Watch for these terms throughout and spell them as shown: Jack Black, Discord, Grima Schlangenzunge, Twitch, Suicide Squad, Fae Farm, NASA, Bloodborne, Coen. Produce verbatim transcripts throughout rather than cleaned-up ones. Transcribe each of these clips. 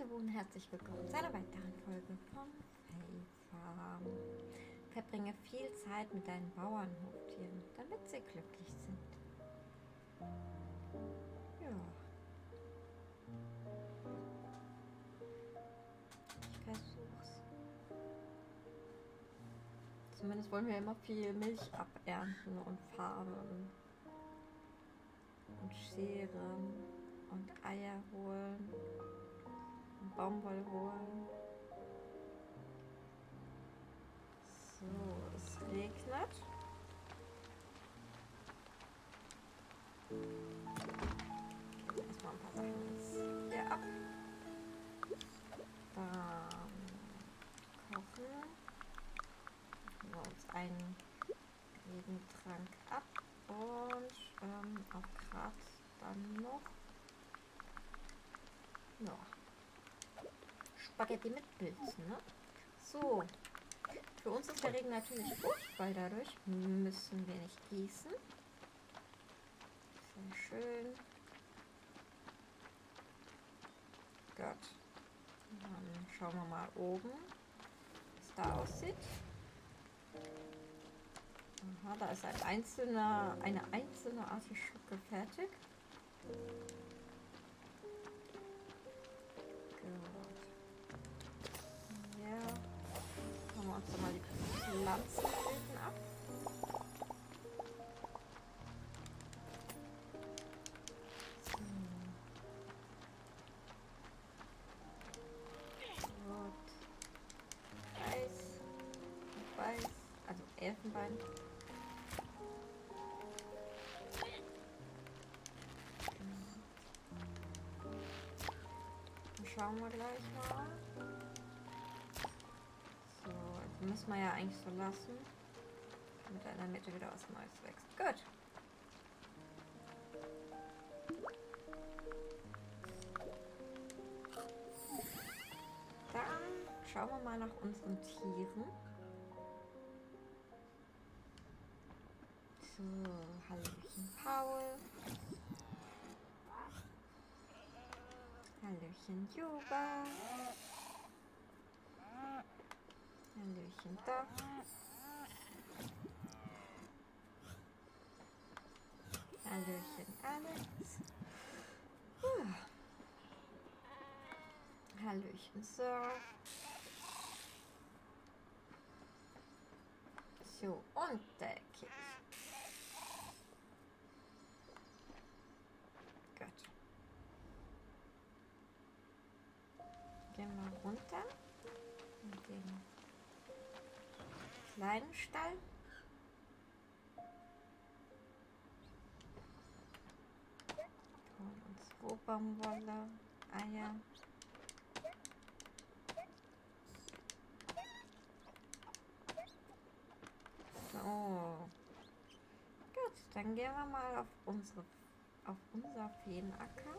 Hallo und herzlich willkommen zu einer weiteren Folge von Fae Farm. Verbringe viel Zeit mit deinen Bauernhoftieren, damit sie glücklich sind. Ja. Ich versuch's. Zumindest wollen wir immer viel Milch abernten und farmen. Und scheren. Und Eier holen. Und Baumwoll holen. So, es regnet. Okay, erstmal ein paar Sachen hier ab. Dann kochen. Machen wir uns einen Regentrank ab. Und ähm, auf Grat dann noch. Ja. Spaghetti mit Pilzen, ne? So. Für uns ist der Regen natürlich gut, weil dadurch müssen wir nicht gießen. Sehr schön. Gut. Dann schauen wir mal oben, wie es da aussieht. Aha, da ist ein einzelner, eine einzelne Artischocke fertig. Uns mal die Pflanzen ab. So. Gut. Weiß. Weiß. Also Elfenbein. Dann schauen wir gleich mal. Müssen wir ja eigentlich so lassen. Mit einer Mitte wieder was Neues wächst. Gut. Dann schauen wir mal nach unseren Tieren. So, Hallöchen Paul. Hallöchen Juba. Hallöchen da. Hallöchen Alex. Puh. Hallöchen so. So, und der Kitsch. Gut. Gehen wir runter. Und gehen kleinen Stall. Holen uns Rohbaumwolle, Eier. So. Gut, dann gehen wir mal auf unsere auf unser Feenacker.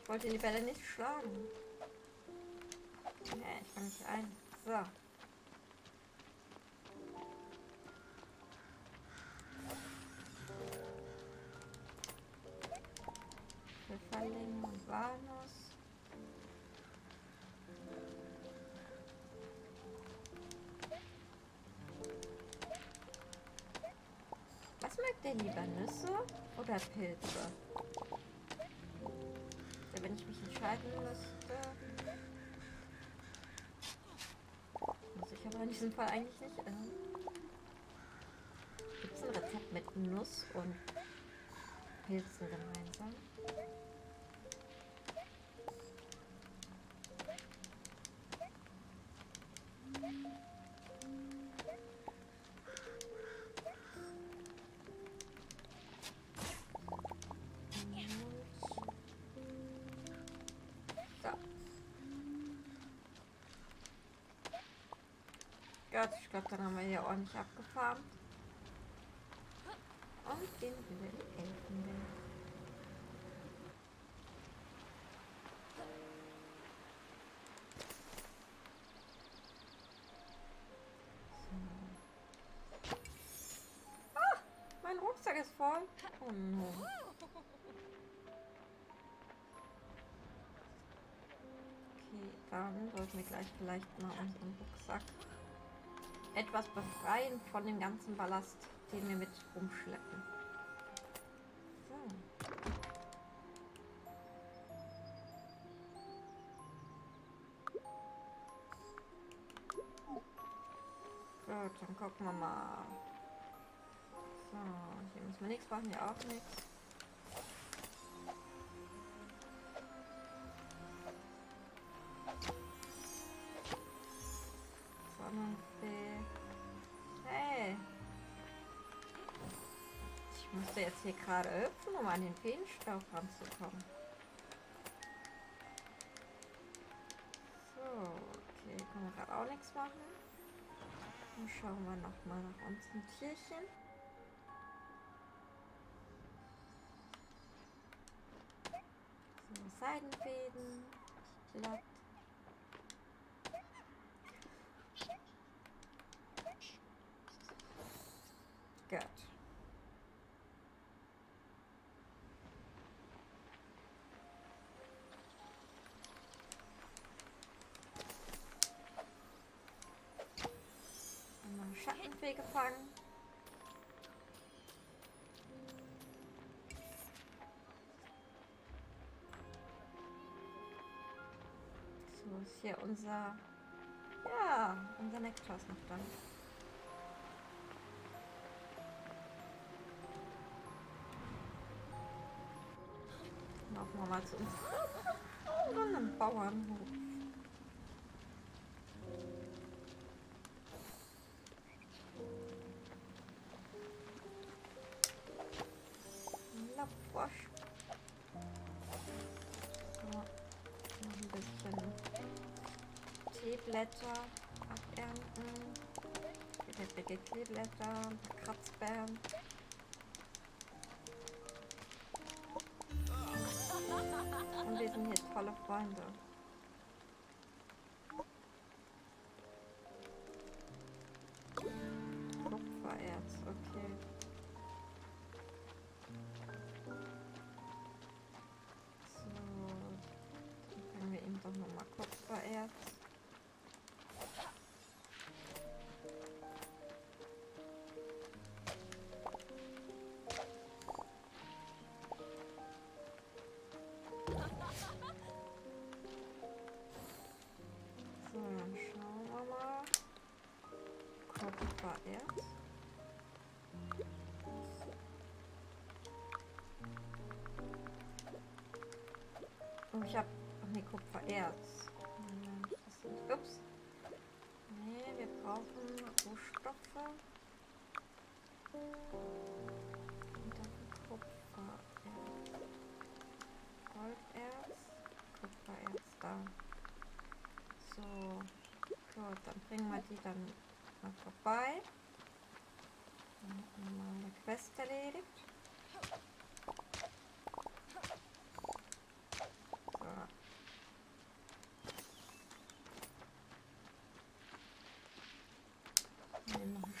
Ich wollte die Bälle nicht schlagen. Nee, ich fange nicht ein. So. Pfifferling und Walnuss. Was mögt ihr lieber, Nüsse oder Pilze? Wenn ich mich entscheiden müsste. Muss ich aber in diesem Fall eigentlich nicht. Äh, Gibt es ein Rezept mit Nuss und Pilzen gemeinsam? Ich glaube, dann haben wir hier ordentlich abgefarmt. Und den wilden Elfenbein. So. Ah, Tagesform? Oh no. Okay, dann sollten wir gleich vielleicht mal unseren Rucksack etwas befreien von dem ganzen Ballast, den wir mit rumschleppen. So. Gut, dann gucken wir mal. So, hier müssen wir nichts brauchen, hier auch nichts. Sonnenfee. Hey! Ich musste jetzt hier gerade öffnen, um an den Feenstaub ranzukommen. So, okay, können wir gerade auch nichts machen. Dann schauen wir nochmal nach unserem Tierchen. So, Seidenfäden. Glatt. Gut. Schattenfee gefangen. So ist hier unser, ja, unser Nektar ist noch da. Laufen wir mal zu uns. Oh, einen Bauernhof. Blätter abernten, B G T-Blätter, Kratzbeeren. Und wir sind hier tolle Freunde. Kupfererz, okay. So, dann können wir ihm doch nochmal Kupfererz. Und ich habe ne Kupfererz. Das sind, ups. Nee, wir brauchen Rohstoffe. Und dann Kupfererz. Golderz. Kupfererz da. So. Gut, dann bringen wir die dann mal vorbei. Dann haben wir mal eine Quest erledigt.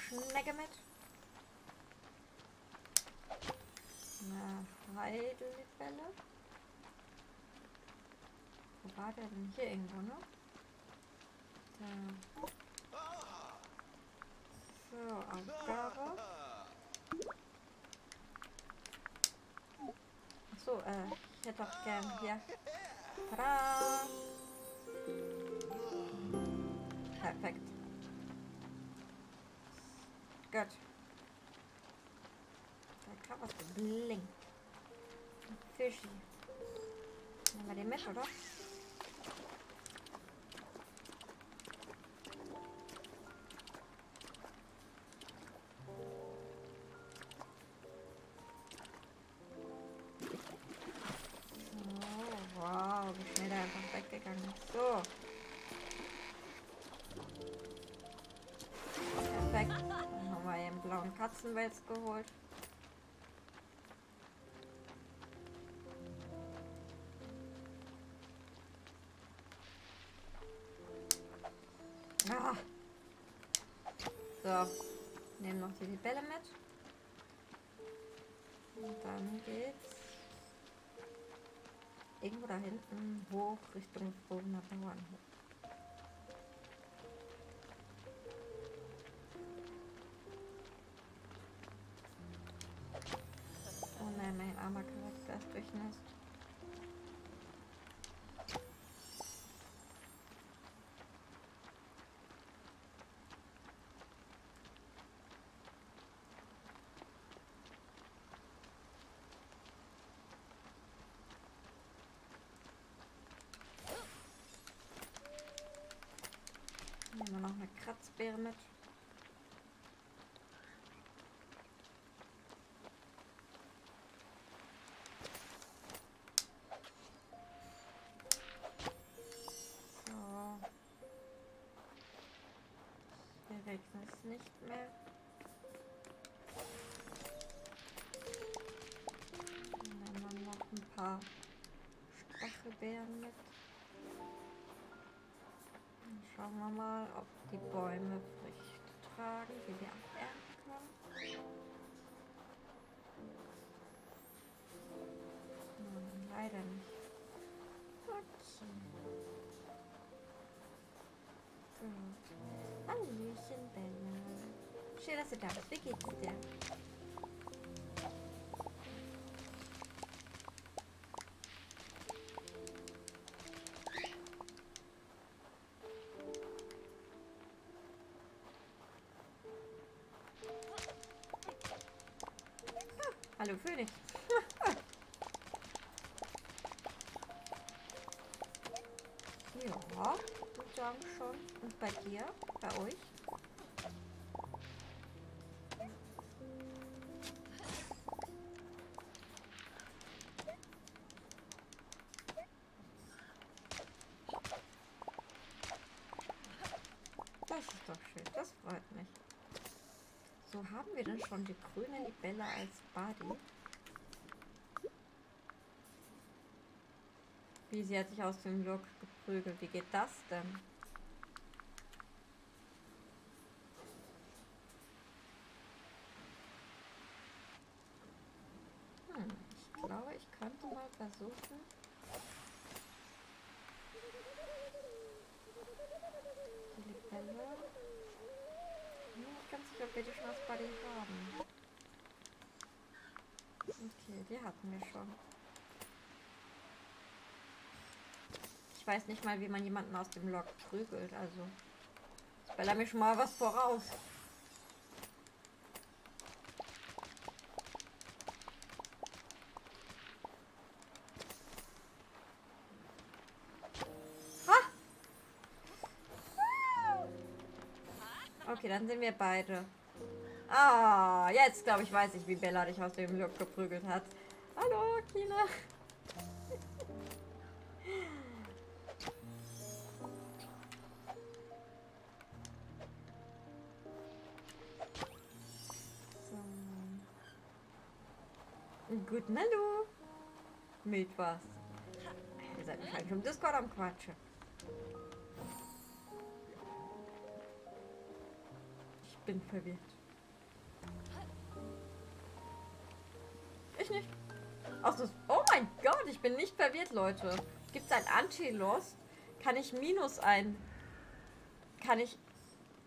Schnecke mit. Na, Heidelbeere. Wo war der denn? Hier irgendwo, ne? Da. So, Aufgabe. Achso, äh, ich hätte auch gern hier. Tada! Perfekt. Gut. Da kann was blinken. Fischi. Nehmen wir den mit, oder? Oh, wow, wie schnell der einfach weggegangen ist. So. Blauen Katzenwels geholt. Ah. So, nehmen noch die Libelle mit. Und dann geht's irgendwo da hinten hoch Richtung Bogener Bauernhof. Oh nein, mein armer Charakter ist durchnässt. Nehmen wir noch eine Kratzbeere mit. So. Hier regnet es nicht mehr. Nehmen wir noch ein paar Stachelbeeren mit. Schauen wir mal, ob die Bäume Früchte tragen, die wir abernten können. Nein, leider nicht. Okay. Gut. Hallöchen, Bella. Schön, dass du da bist. Wie geht's dir? Hallo König. Ja, ich glaube schon. Und bei dir? Bei euch? Das ist doch schön. Das freut mich. So, haben wir denn schon die grüne Libelle als Buddy? Wie, sie hat sich aus dem Look geprügelt. Wie geht das denn? Hm, ich glaube, ich könnte mal versuchen. Die Libelle. Ich bin nicht ganz sicher, ob wir die schon als Buddy haben. Okay, die hatten wir schon. Ich weiß nicht mal, wie man jemanden aus dem Log prügelt, also. Ich baller mir schon mal was voraus. Okay, dann sind wir beide. Ah, jetzt glaube ich, weiß ich, wie Bella dich aus dem Look geprügelt hat. Hallo, Kina. So. Guten Hallo. Mit was? Ihr seid wahrscheinlich im Discord am Quatschen. Ich bin verwirrt. Ich nicht. Ach so, oh mein Gott, ich bin nicht verwirrt, Leute. Gibt es ein Anti-Lost? Kann ich Minus ein... Kann ich...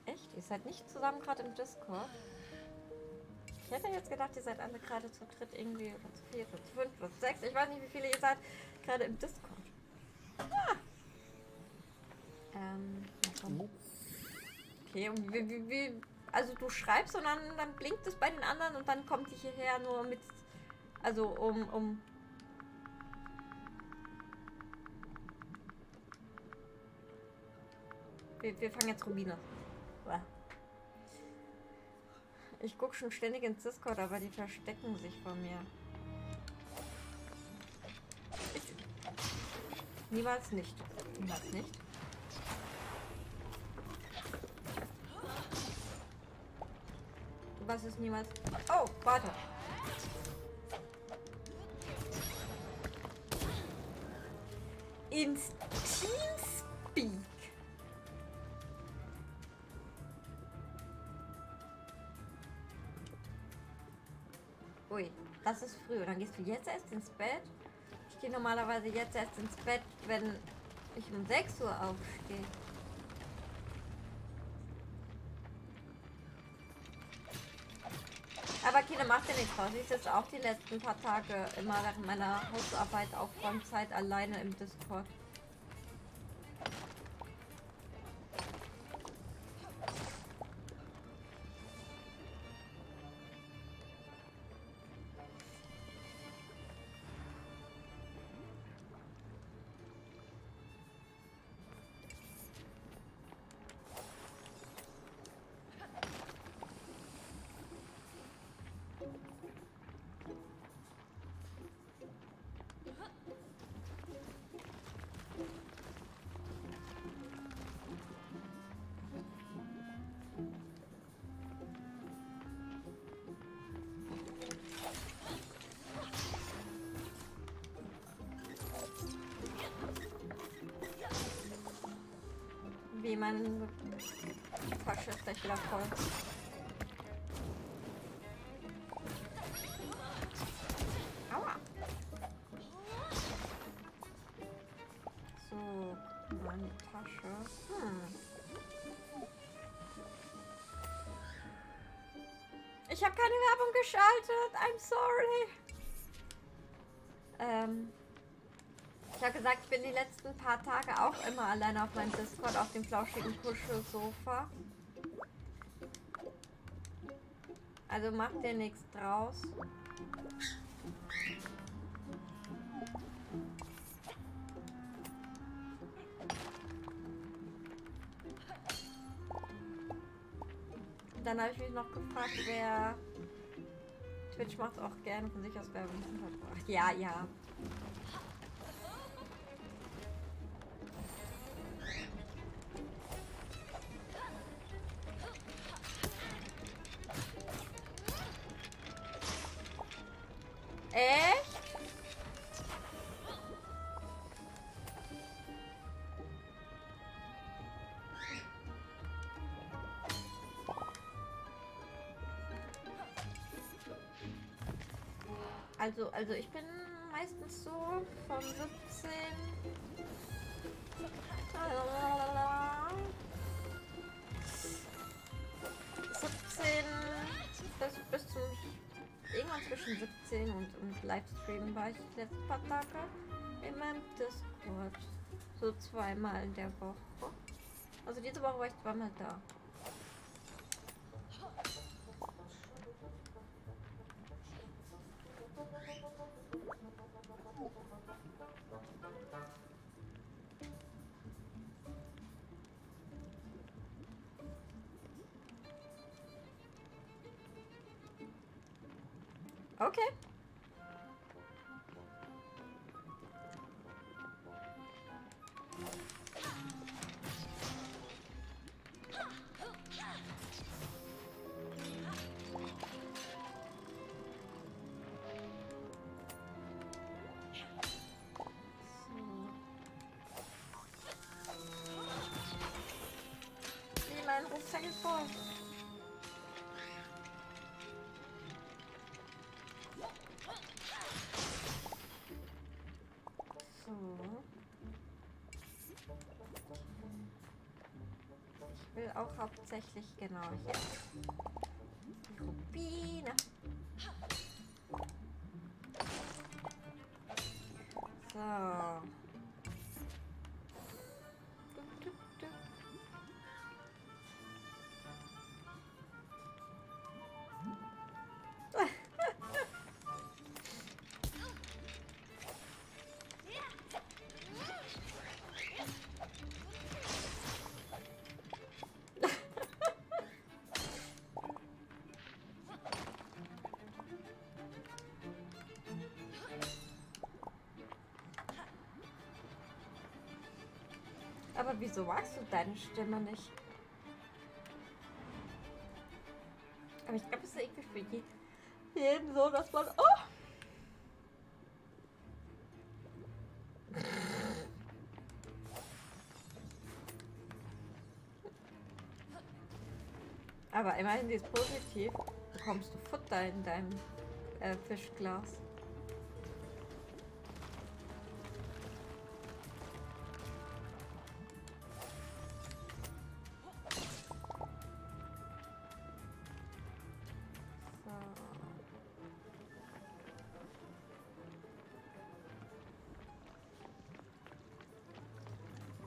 Echt? Ihr seid nicht zusammen gerade im Discord? Ich hätte jetzt gedacht, ihr seid alle gerade zu dritt irgendwie. Oder zu vier, oder zu fünf, oder zu sechs. Ich weiß nicht, wie viele ihr seid gerade im Discord. Ah. Ähm... Okay, und wie... wie, wie Also du schreibst und dann, dann blinkt es bei den anderen und dann kommt die hierher nur mit... Also um... um wir, wir fangen jetzt Rubine. Ich gucke schon ständig ins Discord, aber die verstecken sich vor mir. Ich, niemals nicht. Niemals nicht. Was ist niemals... Oh, warte. Ins Teamspeak. Ui, das ist früh. Und dann gehst du jetzt erst ins Bett? Ich gehe normalerweise jetzt erst ins Bett, wenn ich um sechs Uhr aufstehe. Aber Kinder, macht ja nichts raus. Ich sitze auch die letzten paar Tage immer während meiner Hausarbeit auf Räumzeit alleine im Discord. Wie man Tasche ist gleich wieder voll. Aua. So, meine Tasche. Hm. Ich habe keine Werbung geschaltet. I'm sorry. Ähm. Ich habe gesagt, ich bin die letzten paar Tage auch immer alleine auf meinem Discord auf dem flauschigen Kuschelsofa. Also macht dir nichts draus. Dann habe ich mich noch gefragt, wer... Twitch macht auch gerne von sich aus Werbung. Ja, ja. Also, also ich bin meistens so von siebzehn siebzehn bis, bis zum irgendwann zwischen siebzehn und, und Livestream war ich die letzten paar Tage in meinem Discord. So zweimal in der Woche. Also diese Woche war ich zweimal da. Okay. So. Wie mein Rucksack ist voll. Auch hauptsächlich genau hier. Die Rubine. So. Aber wieso magst du deine Stimme nicht? Aber ich glaube, es ist irgendwie für jeden so, dass man... Oh! Aber immerhin, sie ist positiv. Bekommst du Futter in deinem äh, Fischglas.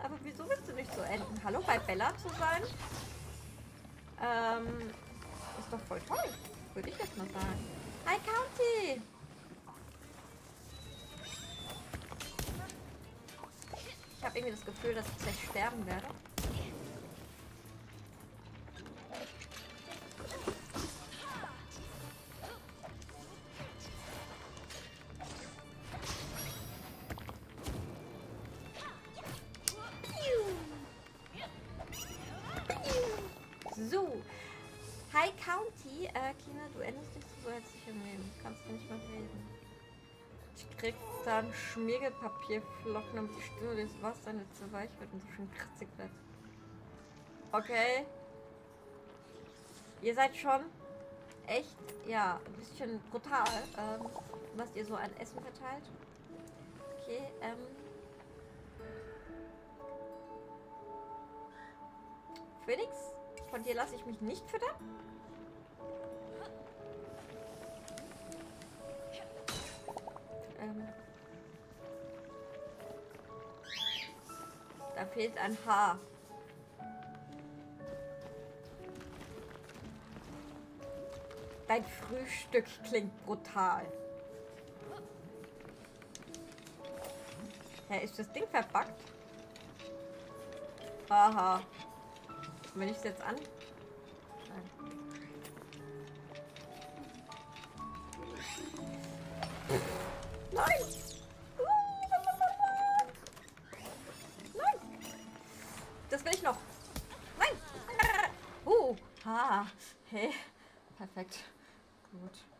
Aber wieso willst du nicht so enden? Hallo, bei Bella zu sein? Ähm, ist doch voll toll. Würde ich jetzt mal sagen. Hi, County! Ich habe irgendwie das Gefühl, dass ich gleich sterben werde. Dann Schmiergelpapier flocken, damit die Stimme des Wasser nicht so weich wird und so schön kratzig wird. Okay. Ihr seid schon echt, ja, ein bisschen brutal, ähm, was ihr so an Essen verteilt. Okay, ähm. Phoenix, von dir lasse ich mich nicht füttern. Ähm. Da fehlt ein Haar. Dein Frühstück klingt brutal. Ja, ist das Ding verpackt? Haha. Wenn ich es jetzt an... Nein. Nein. Das will ich noch. Nein. Uh. Ha. Hey. Perfekt. Gut.